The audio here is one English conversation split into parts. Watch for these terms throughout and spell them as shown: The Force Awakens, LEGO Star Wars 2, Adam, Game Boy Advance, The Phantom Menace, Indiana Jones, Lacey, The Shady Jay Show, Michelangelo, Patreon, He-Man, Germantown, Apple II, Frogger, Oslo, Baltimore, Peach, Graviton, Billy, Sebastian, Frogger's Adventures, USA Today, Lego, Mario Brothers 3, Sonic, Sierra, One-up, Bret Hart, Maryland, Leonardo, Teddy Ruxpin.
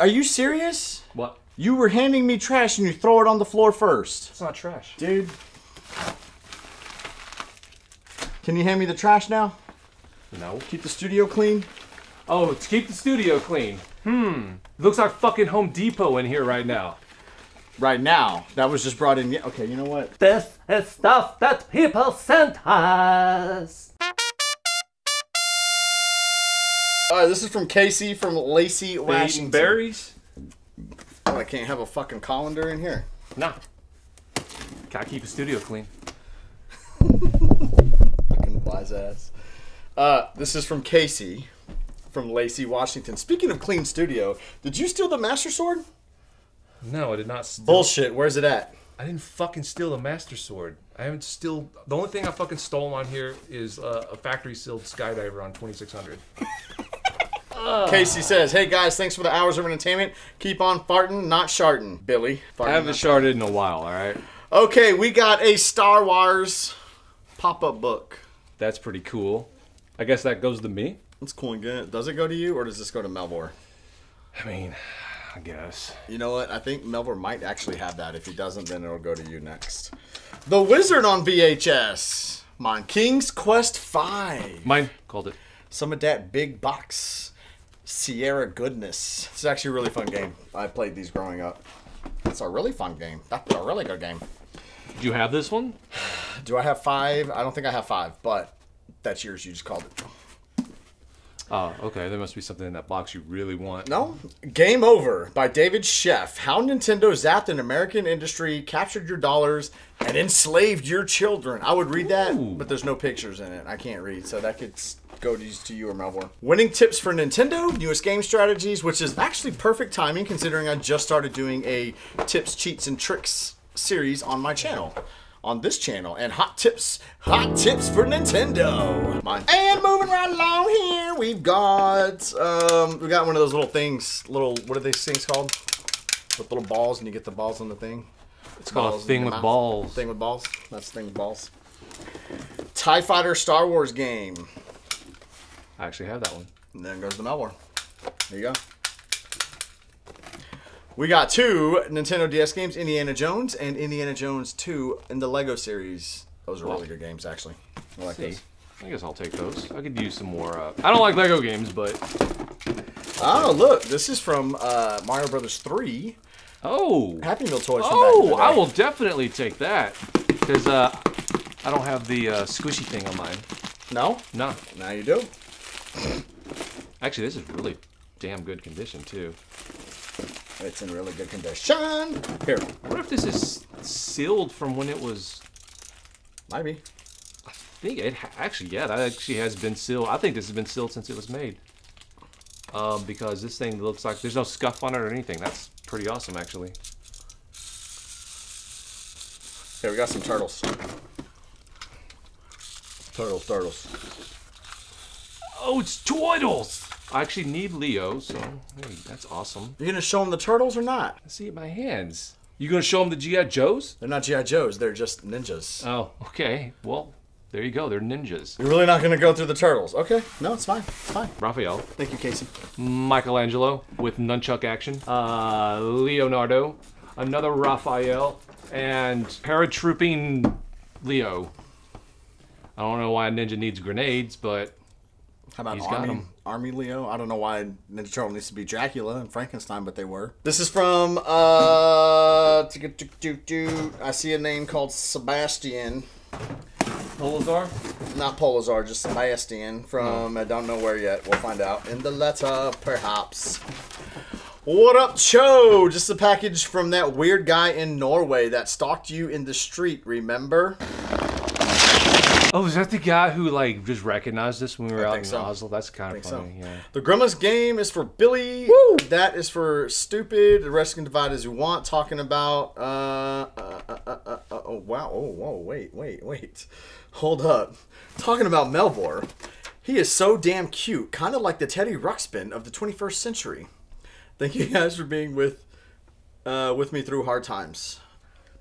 Are you serious? What? You were handing me trash and you throw it on the floor first. It's not trash. Dude. Can you hand me the trash now? No. Keep the studio clean? Oh, it's keep the studio clean. It looks like fucking Home Depot in here right now. Right now? That was just brought in. Okay, you know what? This is stuff that people sent us. This is from Casey from Lacey, Washington. Berries? Oh, I can't have a fucking colander in here. Nah. Gotta keep the studio clean. Fucking wise ass. This is from Casey from Lacey, Washington. Speaking of clean studio, did you steal the Master Sword? No, I did not steal. Bullshit, where's it at? I didn't fucking steal the Master Sword. I haven't still. The only thing I fucking stole on here is a factory sealed skydiver on 2600. Casey says, hey guys, thanks for the hours of entertainment. Keep on farting, not sharting, Billy. Farting, I haven't sharted in a while, alright? Okay, we got a Star Wars pop-up book. That's pretty cool. I guess that goes to me. That's cool and good. Does it go to you, or does this go to Melvor? I mean, I guess. You know what? I think Melvor might actually have that. If he doesn't, then it'll go to you next. The Wizard on VHS. Mine. King's Quest V. Mine. Called it. Some of that big box. Sierra goodness. It's actually a really fun game. I played these growing up. It's a really fun game. That's a really good game. Do you have this one? Do I have 5? I don't think I have 5, but that's yours. You just called it. Oh, okay. There must be something in that box you really want. No? Game Over by David Sheff. How Nintendo zapped an American industry, captured your dollars, and enslaved your children. I would read that, but there's no pictures in it. I can't read, so that could... go to you or Melvor. Winning tips for Nintendo, newest game strategies, which is actually perfect timing considering I just started doing a tips, cheats, and tricks series on my channel, on this channel, and hot tips for Nintendo. Mine. And moving right along here, we got one of those little things, what are these things called? With little balls and you get the balls on the thing. It's called a thing with balls. Thing with balls. That's the thing with balls. TIE Fighter Star Wars game. I actually have that one. And then goes the Melvor. There you go. We got 2 Nintendo DS games, Indiana Jones and Indiana Jones 2 in the Lego series. Those are really good games, actually. I like those. I guess I'll take those. I could use some more. I don't like Lego games, but... Oh, look. This is from Mario Brothers 3. Oh. Happy Meal toys from back in the day. I will definitely take that. Because I don't have the squishy thing on mine. No? No. Now you do. Actually, this is really damn good condition, too. It's in really good condition. Here. I wonder if this is sealed from when it was... Might be. I think it... Actually, yeah, that actually has been sealed. I think this has been sealed since it was made. Because this thing looks like... There's no scuff on it or anything. That's pretty awesome, actually. Here, we got some turtles. Turtles. Oh, it's turtles! I actually need Leo, so hey, that's awesome. You're gonna show him the turtles or not? I see it in my hands. You gonna show him the G.I. Joes? They're not G.I. Joes, they're just ninjas. Oh, okay. Well, there you go, they're ninjas. You're really not gonna go through the turtles. Okay, no, it's fine. It's fine. Raphael. Thank you, Casey. Michelangelo with nunchuck action. Leonardo. Another Raphael. And paratrooping Leo. I don't know why a ninja needs grenades, but... How about Army Leo? I don't know why Ninja Turtle needs to be Dracula and Frankenstein, but they were. This is from, I see a name called Sebastian. Polazar? Not Polazar, just Sebastian from, I don't know where yet. We'll find out in the letter, perhaps. What up, Cho? Just a package from that weird guy in Norway that stalked you in the street, remember? Oh, is that the guy who like just recognized us when we were out in Oslo? That's kind of funny. So. Yeah. The Grimace game is for Billy. Woo! That is for stupid. The rest can divide as you want. Talking about oh wow, oh whoa, wait, hold up. Talking about Melvor, he is so damn cute, kind of like the Teddy Ruxpin of the 21st century. Thank you guys for being with me through hard times.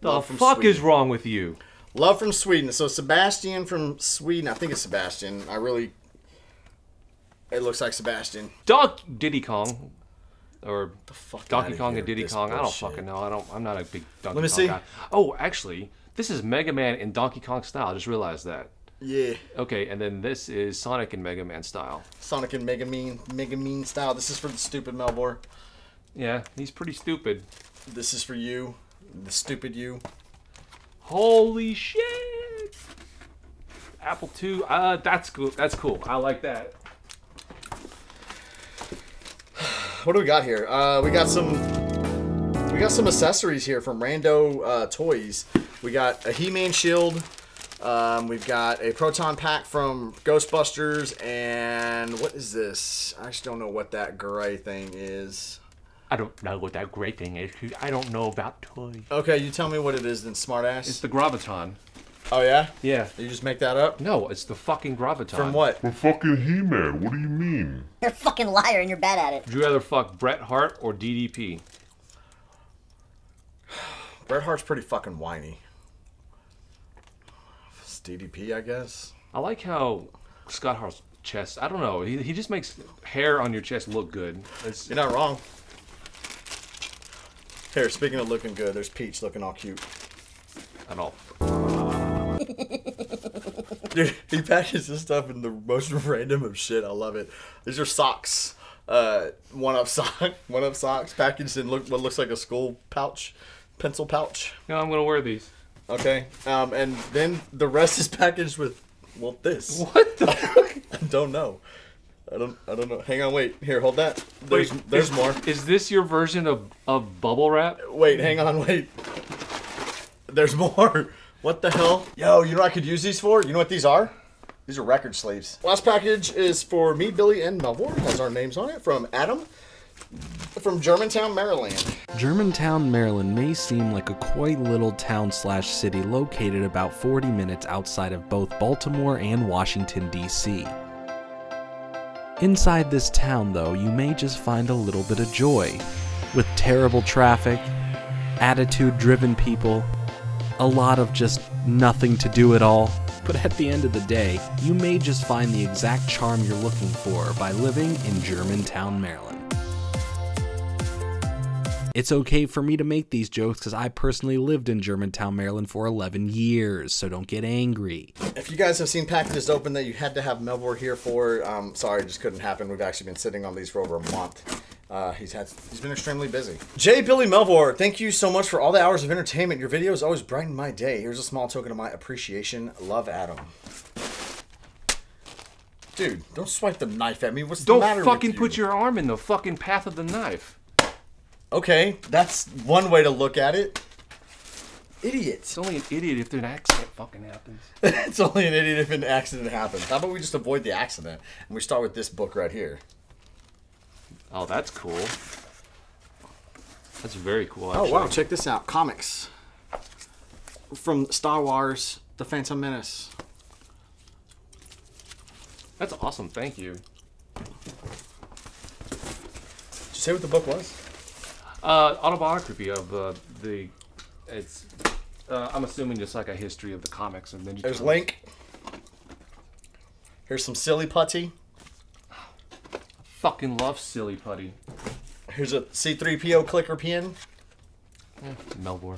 The fuck is wrong with you? Love from Sweden. So Sebastian from Sweden. I think it's Sebastian. It looks like Sebastian. Diddy Kong. Or the fuck Donkey Kong and Diddy Kong. Bullshit. I don't fucking know. I'm not a big Donkey Kong guy. Oh, actually, this is Mega Man in Donkey Kong style. I just realized that. Yeah. Okay, and then this is Sonic and Mega Man style. Sonic and Mega Man style. This is for the stupid Melvor. Yeah, he's pretty stupid. This is for you. The stupid you. Holy shit! Apple II. That's cool. That's cool. I like that. What do we got here? We got some accessories here from Rando Toys. We got a He-Man shield. We've got a proton pack from Ghostbusters, and what is this? I just don't know what that gray thing is. I don't know what that gray thing is. I don't know about toys. Okay, you tell me what it is then, smartass. It's the Graviton. Oh, yeah? Yeah. Did you just make that up? No, it's the fucking Graviton. From what? From fucking He-Man. What do you mean? You're a fucking liar and you're bad at it. Would you rather fuck Bret Hart or DDP? Bret Hart's pretty fucking whiny. It's DDP, I guess. I like how Scott Hart's chest, I don't know, he just makes hair on your chest look good. It's, you're not wrong. Here, speaking of looking good, there's Peach looking all cute. At all. Dude, he packages this stuff in the most random of shit. I love it. These are socks. One-up socks packaged in what looks like a school pouch. Pencil pouch. No, I'm going to wear these. Okay. And then the rest is packaged with, well, this. What the fuck? I don't know. I don't know. Hang on, wait. Here, hold that. There's more. Is this your version of bubble wrap? Wait, hang on, wait. There's more. What the hell? Yo, you know what I could use these for? You know what these are? These are record sleeves. Last package is for me, Billy, and Melvor. It has our names on it. From Adam, from Germantown, Maryland. Germantown, Maryland may seem like a coy little town/city located about 40 minutes outside of both Baltimore and Washington, D.C. Inside this town, though, you may just find a little bit of joy, with terrible traffic, attitude-driven people, a lot of just nothing to do at all, but at the end of the day, you may just find the exact charm you're looking for by living in Germantown, Maryland. It's okay for me to make these jokes because I personally lived in Germantown, Maryland for 11 years, so don't get angry. If you guys have seen packages open that you had to have Melvor here for, sorry, it just couldn't happen. We've actually been sitting on these for over a month. He's been extremely busy. J. Billy Melvor, thank you so much for all the hours of entertainment. Your videos always brighten my day. Here's a small token of my appreciation. Love, Adam. Dude, don't swipe the knife at me. What's the matter with you? Don't fucking put your arm in the fucking path of the knife. Okay, that's one way to look at it. Idiot. It's only an idiot if an accident fucking happens. It's only an idiot if an accident happens. How about we just avoid the accident and we start with this book right here? Oh, that's cool. That's very cool, actually. Oh, wow. Check this out. Comics. From Star Wars, The Phantom Menace. That's awesome. Thank you. Did you say what the book was? Autobiography of the... It's... I'm assuming just like a history of the comics. And then there's Link. Here's some Silly Putty. Fucking love Silly Putty. Here's a C3PO clicker pin. Yeah, Melvor.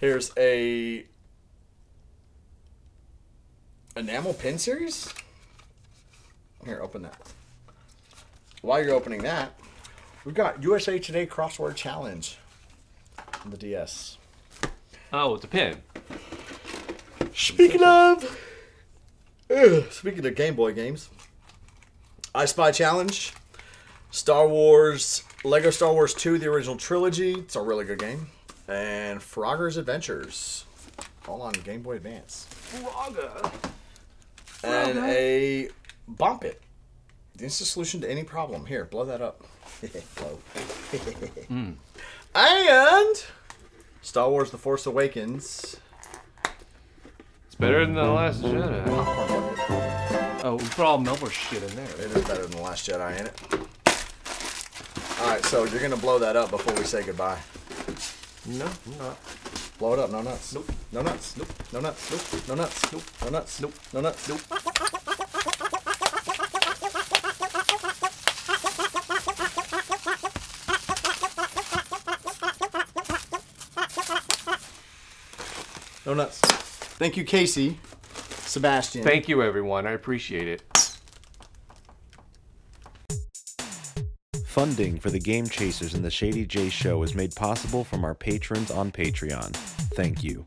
Here's a enamel pin series. Here, open that. While you're opening that, we've got USA Today Crossword Challenge on the DS. Oh, it's a pin. Speaking of Game Boy games. I Spy Challenge, Star Wars, Lego Star Wars 2, the original trilogy. It's a really good game. And Frogger's Adventures, all on Game Boy Advance. Frogger! And a Bomp It, the instant solution to any problem. Here, blow that up. Blow. And Star Wars The Force Awakens. It's better than The Last Jedi. Oh. Oh, we put all Melvor shit in there. It is better than The Last Jedi, ain't it? Alright, so you're going to blow that up before we say goodbye. No, I'm not. Blow it up. No nuts. Nope. No nuts. Nope. No nuts. Nope. No nuts. Nope. No nuts. Nope. No nuts. Nope. No nuts. Thank you, Casey. Sebastian. Thank you, everyone. I appreciate it. Funding for the Game Chasers and the Shady J Show is made possible from our patrons on Patreon. Thank you.